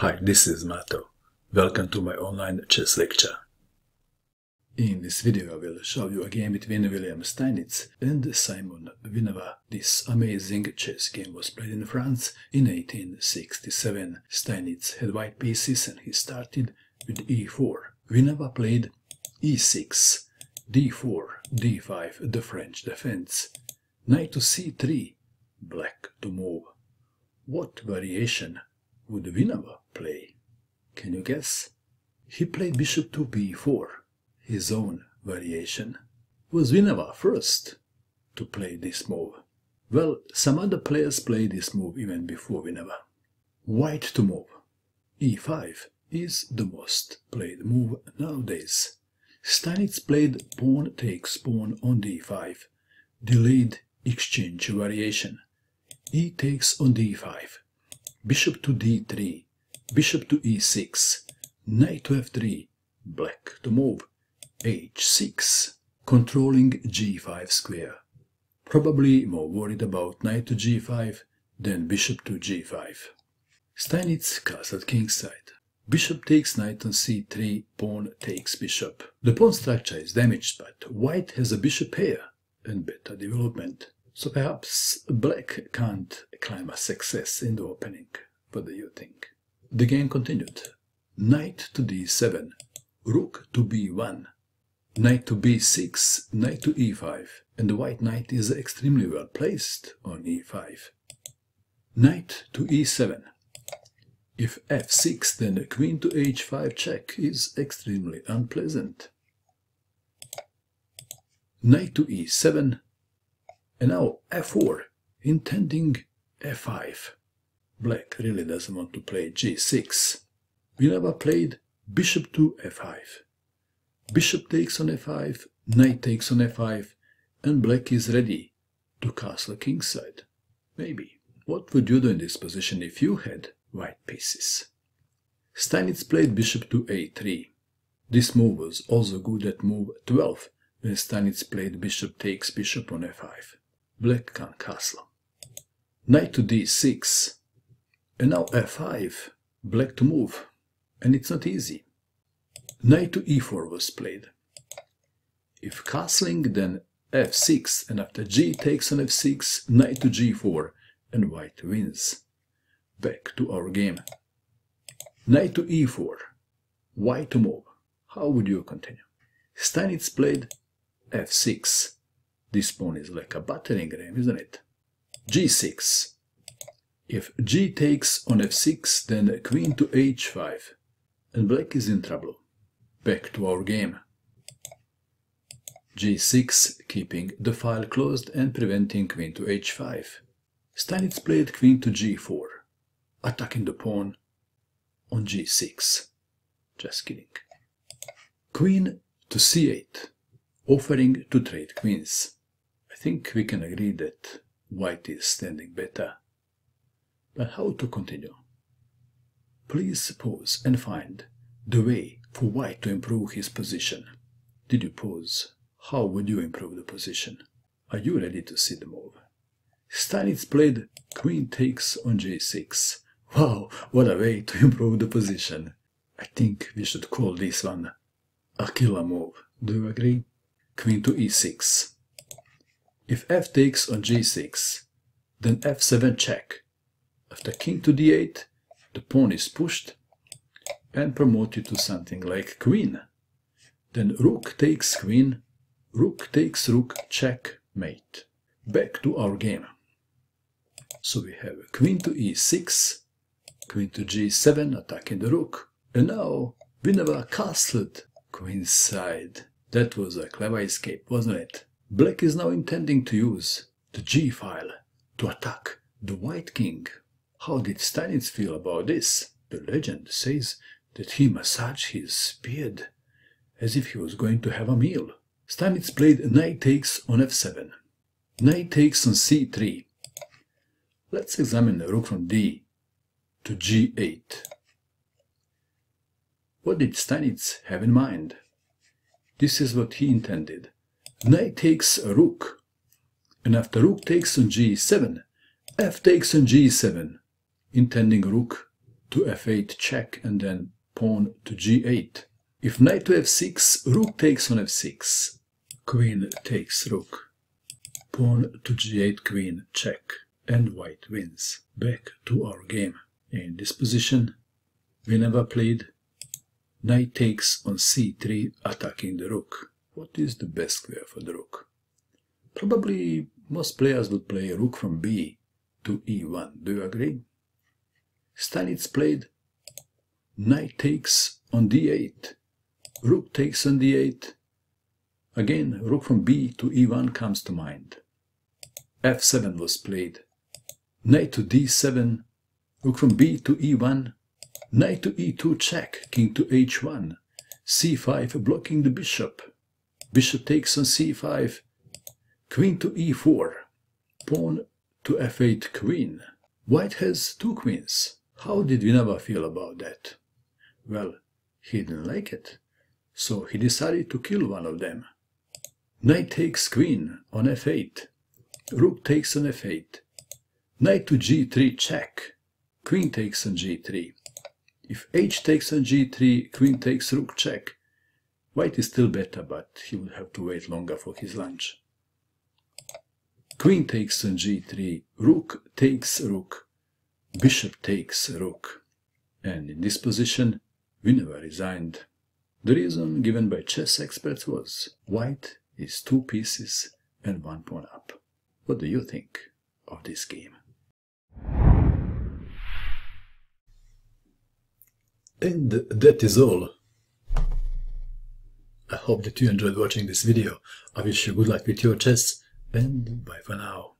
Hi, this is Mato. Welcome to my online chess lecture. In this video I will show you a game between Wilhelm Steinitz and Simon Winawer. This amazing chess game was played in France in 1867. Steinitz had white pieces and he started with e4. Winawer played e6, d4, d5, the French defense. Knight to c3, black to move. What variation would Winawer play? Can you guess? He played bishop to b4. His own variation. Was Winawer first to play this move? Well, some other players played this move even before Winawer. White to move. e5 is the most played move nowadays. Steinitz played pawn takes pawn on d5. Delayed exchange variation. E takes on d5. Bishop to d3. Bishop to e6. Knight to f3. Black to move. h6, controlling g5 square. Probably more worried about knight to g5 than bishop to g5. Steinitz castled kingside. Bishop takes knight on c3, pawn takes bishop. The pawn structure is damaged, but white has a bishop here and better development. So perhaps black can't climb a success in the opening. What do you think? The game continued. Knight to d7. Rook to b1, knight to b6, knight to e5, and the white knight is extremely well placed on e5. Knight to e7. If f6, then queen to h5 check is extremely unpleasant. Knight to e7, and now f4, intending f5. Black really doesn't want to play g6. Winawer played bishop to f5. Bishop takes on f5, knight takes on f5, and black is ready to castle kingside. Maybe. What would you do in this position if you had white pieces? Steinitz played bishop to a3. This move was also good at move 12, when Steinitz played bishop takes bishop on f5. Black can't castle. Knight to d6. And now f5. Black to move. And it's not easy. Knight to e4 was played. If castling, then f6, and after g takes on f6, knight to g4, and white wins. Back to our game. Knight to e4. White to move. How would you continue? Steinitz played f6. This pawn is like a battering ram, isn't it? g6. If g takes on f6, then queen to h5. And black is in trouble. Back to our game. g6, keeping the file closed and preventing queen to h5. Steinitz played queen to g4, attacking the pawn on g6. Just kidding. Queen to c8, offering to trade queens. I think we can agree that white is standing better. But how to continue? Please pause and find the way for white to improve his position. Did you pause? How would you improve the position? Are you ready to see the move? Steinitz played queen takes on g6. Wow, what a way to improve the position. I think we should call this one a killer move. Do you agree? Queen to e6. If f takes on g6, then f7 check. After king to d8, the pawn is pushed and promoted to something like queen. Then rook takes queen, rook takes rook, checkmate. Back to our game. So we have queen to e6, queen to g7, attacking the rook, and now Winawer castled queenside. That was a clever escape, wasn't it? Black is now intending to use the g file to attack the white king. How did Steinitz feel about this? The legend says that he massaged his beard as if he was going to have a meal. Steinitz played knight takes on f7. Knight takes on c3. Let's examine the rook from d to g8. What did Steinitz have in mind? This is what he intended. Knight takes a rook, and after rook takes on g7, f takes on g7. Intending rook to to f8 check and then pawn to g8. If knight to f6, rook takes on f6, queen takes rook, pawn to g8, queen check, and white wins. Back to our game. In this position, Winawer played knight takes on c3, attacking the rook. What is the best square for the rook? Probably most players would play rook from b to e1. Do you agree? Steinitz played knight takes on d8, rook takes on d8. Again, rook from b to e1 comes to mind. f7 was played, knight to d7, rook from b to e1, knight to e2 check, king to h1, c5 blocking the bishop, bishop takes on c5, queen to e4, pawn to f8 queen. White has two queens. How did Winawer feel about that? Well, he didn't like it, so he decided to kill one of them. Knight takes queen on f8, rook takes on f8, knight to g3 check, queen takes on g3. If h takes on g3, queen takes rook check. White is still better, but he would have to wait longer for his lunch. Queen takes on g3, rook takes rook, bishop takes rook. And in this position, Winawer resigned. The reason given by chess experts was, white is two pieces and one pawn up. What do you think of this game? And that is all. I hope that you enjoyed watching this video. I wish you good luck with your chess, and bye for now.